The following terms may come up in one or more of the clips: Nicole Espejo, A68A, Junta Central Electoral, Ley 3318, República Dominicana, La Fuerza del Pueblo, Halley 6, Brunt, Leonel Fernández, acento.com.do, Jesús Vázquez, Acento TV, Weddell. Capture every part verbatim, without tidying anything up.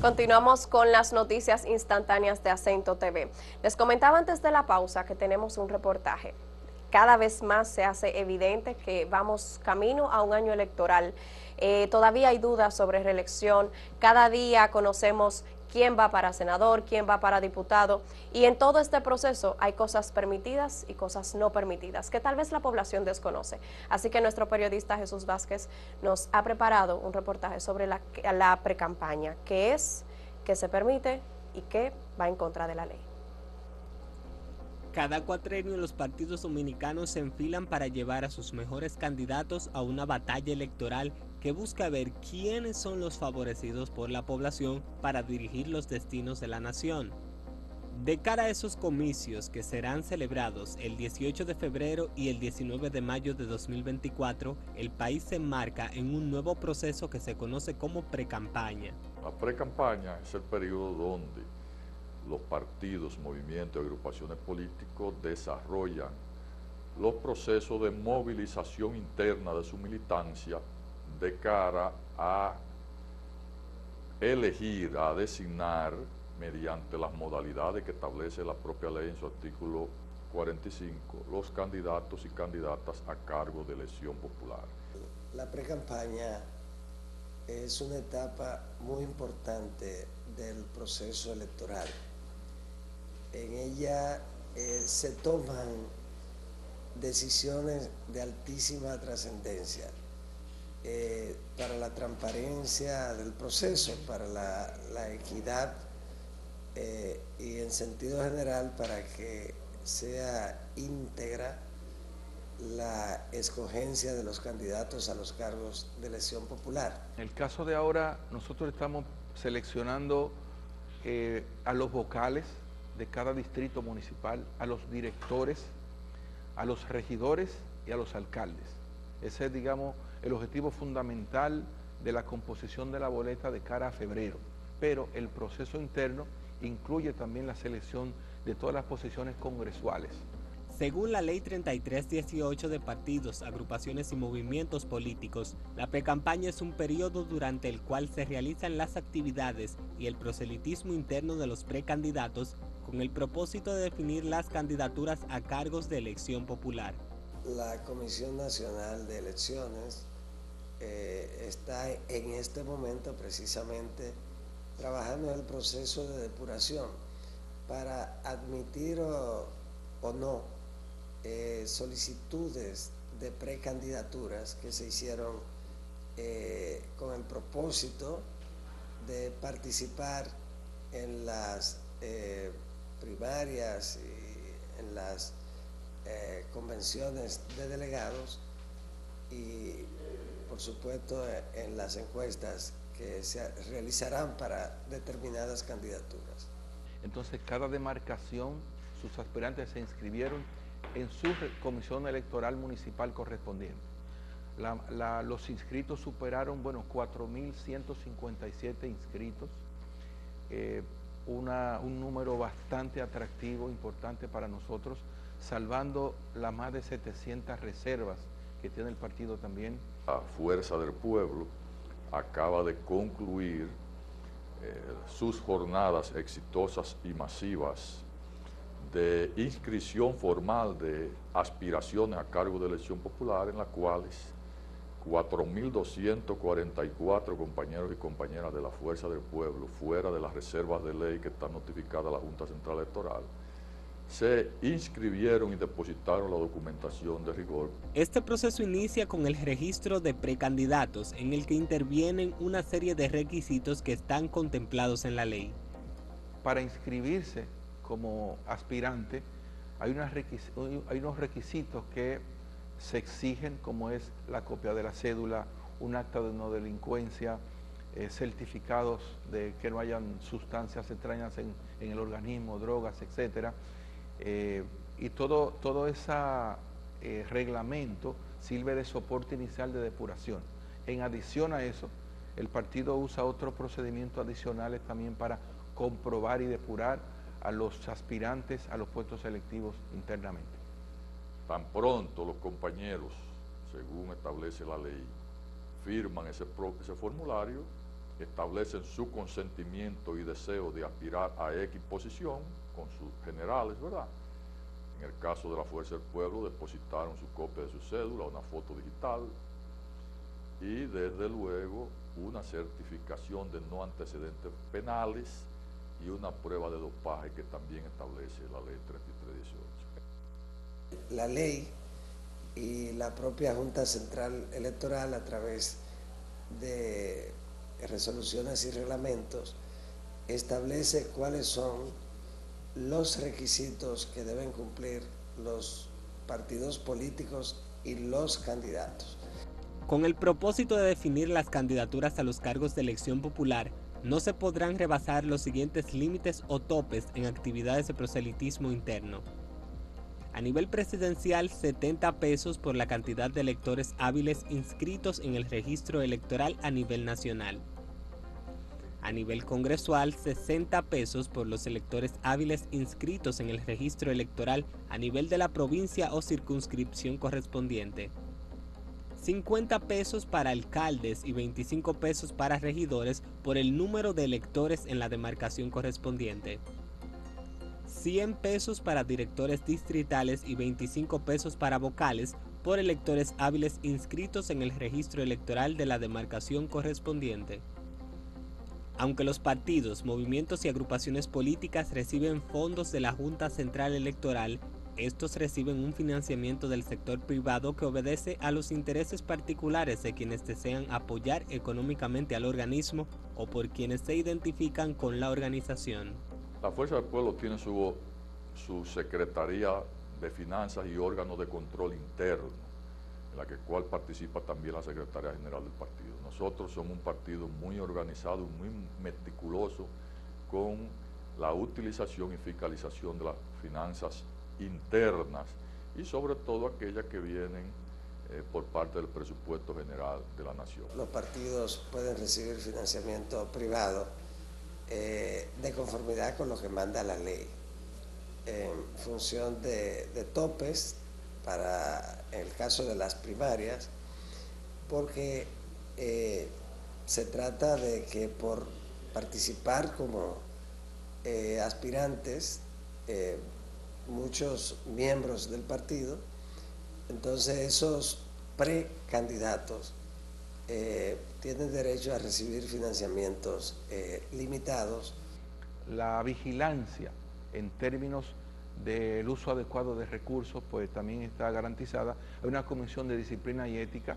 Continuamos con las noticias instantáneas de Acento T V. Les comentaba antes de la pausa que tenemos un reportaje. Cada vez más se hace evidente que vamos camino a un año electoral. Eh, todavía hay dudas sobre reelección. Cada día conocemos quién va para senador, quién va para diputado. Y en todo este proceso hay cosas permitidas y cosas no permitidas, que tal vez la población desconoce. Así que nuestro periodista Jesús Vázquez nos ha preparado un reportaje sobre la, la precampaña, qué es, qué se permite y qué va en contra de la ley. Cada cuatrenio los partidos dominicanos se enfilan para llevar a sus mejores candidatos a una batalla electoral que busca ver quiénes son los favorecidos por la población para dirigir los destinos de la nación. De cara a esos comicios que serán celebrados el dieciocho de febrero y el diecinueve de mayo de dos mil veinticuatro, el país se enmarca en un nuevo proceso que se conoce como precampaña. La precampaña es el periodo donde los partidos, movimientos, agrupaciones políticos desarrollan los procesos de movilización interna de su militancia de cara a elegir, a designar, mediante las modalidades que establece la propia ley en su artículo cuarenta y cinco, los candidatos y candidatas a cargo de elección popular. La precampaña es una etapa muy importante del proceso electoral. En ella eh, se toman decisiones de altísima trascendencia. Eh, para la transparencia del proceso, para la, la equidad eh, y en sentido general para que sea íntegra la escogencia de los candidatos a los cargos de elección popular. En el caso de ahora, nosotros estamos seleccionando eh, a los vocales de cada distrito municipal, a los directores, a los regidores y a los alcaldes. Ese es, digamos, el objetivo fundamental de la composición de la boleta de cara a febrero. Pero el proceso interno incluye también la selección de todas las posiciones congresuales. Según la Ley treinta y tres dieciocho de partidos, agrupaciones y movimientos políticos, la precampaña es un periodo durante el cual se realizan las actividades y el proselitismo interno de los precandidatos con el propósito de definir las candidaturas a cargos de elección popular. La Comisión Nacional de Elecciones eh, está en este momento precisamente trabajando en el proceso de depuración para admitir o, o no eh, solicitudes de precandidaturas que se hicieron eh, con el propósito de participar en las eh, primarias y en las Eh, convenciones de delegados y, por supuesto, eh, en las encuestas que se realizarán para determinadas candidaturas. Entonces, cada demarcación, sus aspirantes se inscribieron en su comisión electoral municipal correspondiente. La, la, los inscritos superaron, bueno, cuatro mil ciento cincuenta y siete inscritos, eh, una, un número bastante atractivo, importante para nosotros, salvando las más de setecientas reservas que tiene el partido también. La Fuerza del Pueblo acaba de concluir eh, sus jornadas exitosas y masivas de inscripción formal de aspiraciones a cargo de elección popular, en las cuales cuatro mil doscientos cuarenta y cuatro compañeros y compañeras de la Fuerza del Pueblo, fuera de las reservas de ley que están notificadas a la Junta Central Electoral, se inscribieron y depositaron la documentación de rigor. Este proceso inicia con el registro de precandidatos, en el que intervienen una serie de requisitos que están contemplados en la ley. Para inscribirse como aspirante hay, unas requis hay unos requisitos que se exigen, como es la copia de la cédula, un acta de no delincuencia, eh, certificados de que no hayan sustancias extrañas en, en el organismo, drogas, etcétera. Eh, y todo, todo ese eh, reglamento sirve de soporte inicial de depuración. En adición a eso, el partido usa otros procedimientos adicionales también para comprobar y depurar a los aspirantes a los puestos electivos internamente. Tan pronto los compañeros, según establece la ley, firman ese, ese formulario, establecen su consentimiento y deseo de aspirar a X posición con sus generales, ¿verdad? En el caso de la Fuerza del Pueblo, depositaron su copia de su cédula, una foto digital y, desde luego, una certificación de no antecedentes penales y una prueba de dopaje que también establece la ley treinta y tres dieciocho. La ley y la propia Junta Central Electoral, a través de resoluciones y reglamentos, establece cuáles son los requisitos que deben cumplir los partidos políticos y los candidatos. Con el propósito de definir las candidaturas a los cargos de elección popular, no se podrán rebasar los siguientes límites o topes en actividades de proselitismo interno. A nivel presidencial, setenta pesos por la cantidad de electores hábiles inscritos en el registro electoral a nivel nacional. A nivel congresual, sesenta pesos por los electores hábiles inscritos en el registro electoral a nivel de la provincia o circunscripción correspondiente. cincuenta pesos para alcaldes y veinticinco pesos para regidores por el número de electores en la demarcación correspondiente. cien pesos para directores distritales y veinticinco pesos para vocales por electores hábiles inscritos en el registro electoral de la demarcación correspondiente. Aunque los partidos, movimientos y agrupaciones políticas reciben fondos de la Junta Central Electoral, estos reciben un financiamiento del sector privado que obedece a los intereses particulares de quienes desean apoyar económicamente al organismo o por quienes se identifican con la organización. La Fuerza del Pueblo tiene su, su Secretaría de Finanzas y órganos de control interno, en la que cual participa también la Secretaría General del partido. Nosotros somos un partido muy organizado, muy meticuloso con la utilización y fiscalización de las finanzas internas y sobre todo aquellas que vienen eh, por parte del presupuesto general de la nación. Los partidos pueden recibir financiamiento privado Eh, de conformidad con lo que manda la ley, en función de, de topes para el caso de las primarias, porque eh, se trata de que por participar como eh, aspirantes eh, muchos miembros del partido, entonces esos precandidatos Eh, tienen derecho a recibir financiamientos eh, limitados. La vigilancia en términos del uso adecuado de recursos pues también está garantizada. Hay una comisión de disciplina y ética,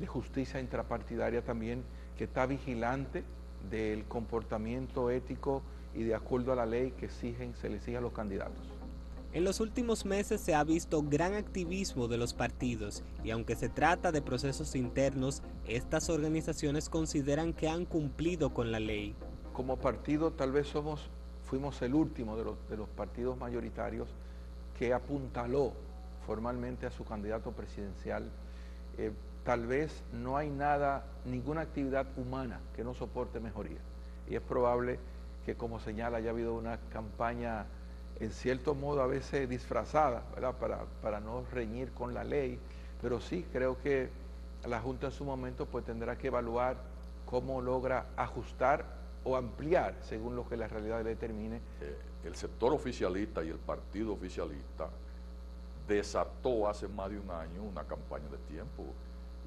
de justicia intrapartidaria también, que está vigilante del comportamiento ético y de acuerdo a la ley que exigen, se le exige a los candidatos. En los últimos meses se ha visto gran activismo de los partidos y aunque se trata de procesos internos, estas organizaciones consideran que han cumplido con la ley. Como partido tal vez somos, fuimos el último de los, de los partidos mayoritarios que apuntaló formalmente a su candidato presidencial. Eh, tal vez no hay nada, ninguna actividad humana que no soporte mejoría y es probable que, como señala, haya habido una campaña en cierto modo a veces disfrazada, ¿verdad? Para, para no reñir con la ley, pero sí creo que la Junta en su momento pues tendrá que evaluar cómo logra ajustar o ampliar según lo que la realidad le determine. Eh, el sector oficialista y el partido oficialista desató hace más de un año una campaña de tiempo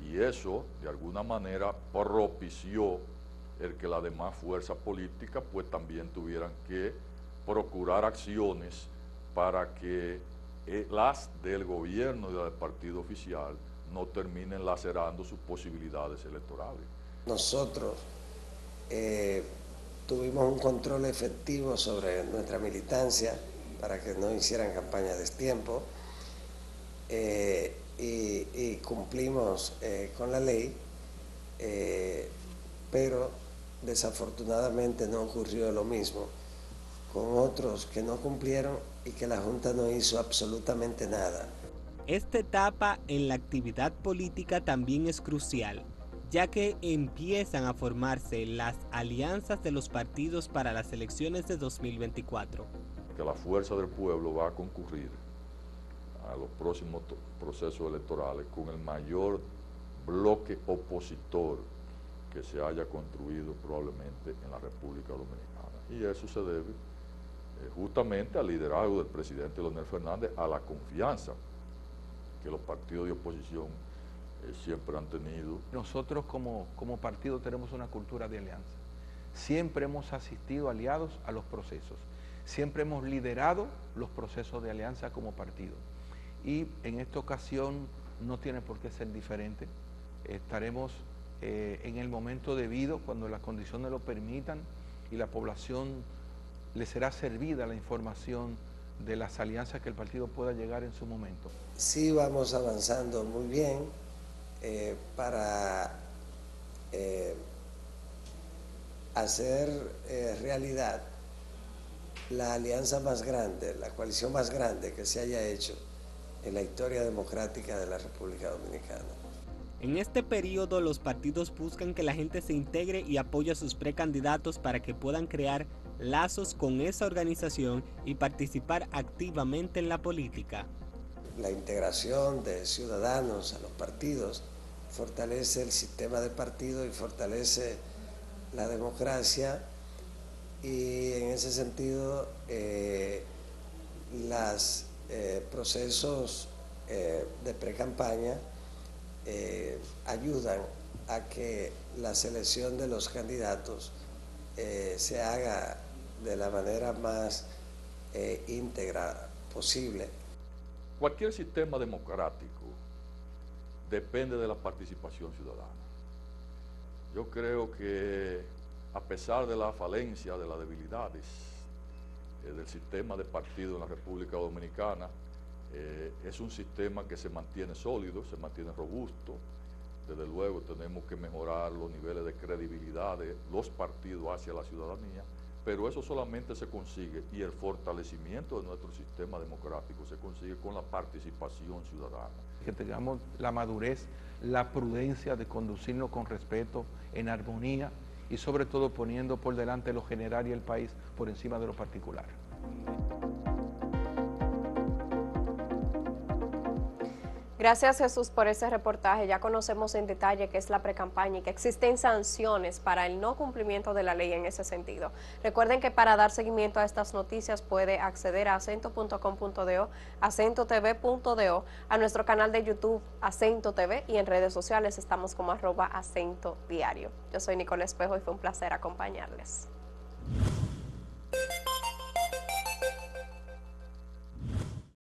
y eso de alguna manera propició el que las demás fuerzas políticas pues también tuvieran que procurar acciones para que las del gobierno y las del partido oficial no terminen lacerando sus posibilidades electorales. Nosotros eh, tuvimos un control efectivo sobre nuestra militancia para que no hicieran campaña de destiempo eh, y, y cumplimos eh, con la ley, eh, pero desafortunadamente no ocurrió lo mismo con otros que no cumplieron y que la Junta no hizo absolutamente nada. Esta etapa en la actividad política también es crucial, ya que empiezan a formarse las alianzas de los partidos para las elecciones de dos mil veinticuatro. Que la Fuerza del Pueblo va a concurrir a los próximos procesos electorales con el mayor bloque opositor que se haya construido probablemente en la República Dominicana. Y eso se debe eh, justamente al liderazgo del presidente Leonel Fernández, a la confianza que los partidos de oposición eh, siempre han tenido. Nosotros como, como partido tenemos una cultura de alianza. Siempre hemos asistido aliados a los procesos. Siempre hemos liderado los procesos de alianza como partido. Y en esta ocasión no tiene por qué ser diferente. Estaremos eh, en el momento debido, cuando las condiciones lo permitan y la población le será servida la información de las alianzas que el partido pueda llegar en su momento. Sí, vamos avanzando muy bien eh, para eh, hacer eh, realidad la alianza más grande, la coalición más grande que se haya hecho en la historia democrática de la República Dominicana. En este periodo los partidos buscan que la gente se integre y apoye a sus precandidatos para que puedan crear lazos con esa organización y participar activamente en la política. La integración de ciudadanos a los partidos fortalece el sistema de partido y fortalece la democracia, y en ese sentido eh, las Eh, procesos eh, de pre-campaña eh, ayudan a que la selección de los candidatos eh, se haga de la manera más eh, íntegra posible. Cualquier sistema democrático depende de la participación ciudadana. Yo creo que a pesar de la falencia, de las debilidades del sistema de partido en la República Dominicana, eh, es un sistema que se mantiene sólido, se mantiene robusto. Desde luego tenemos que mejorar los niveles de credibilidad de los partidos hacia la ciudadanía, pero eso solamente se consigue, y el fortalecimiento de nuestro sistema democrático se consigue con la participación ciudadana. Que tengamos la madurez, la prudencia de conducirnos con respeto, en armonía, y sobre todo poniendo por delante lo general y el país por encima de lo particular. Gracias, Jesús, por ese reportaje. Ya conocemos en detalle qué es la precampaña y que existen sanciones para el no cumplimiento de la ley en ese sentido. Recuerden que para dar seguimiento a estas noticias puede acceder a acento punto com punto do, acento t v punto do, a nuestro canal de YouTube Acento T V, y en redes sociales estamos como arroba acento diario. Yo soy Nicole Espejo y fue un placer acompañarles.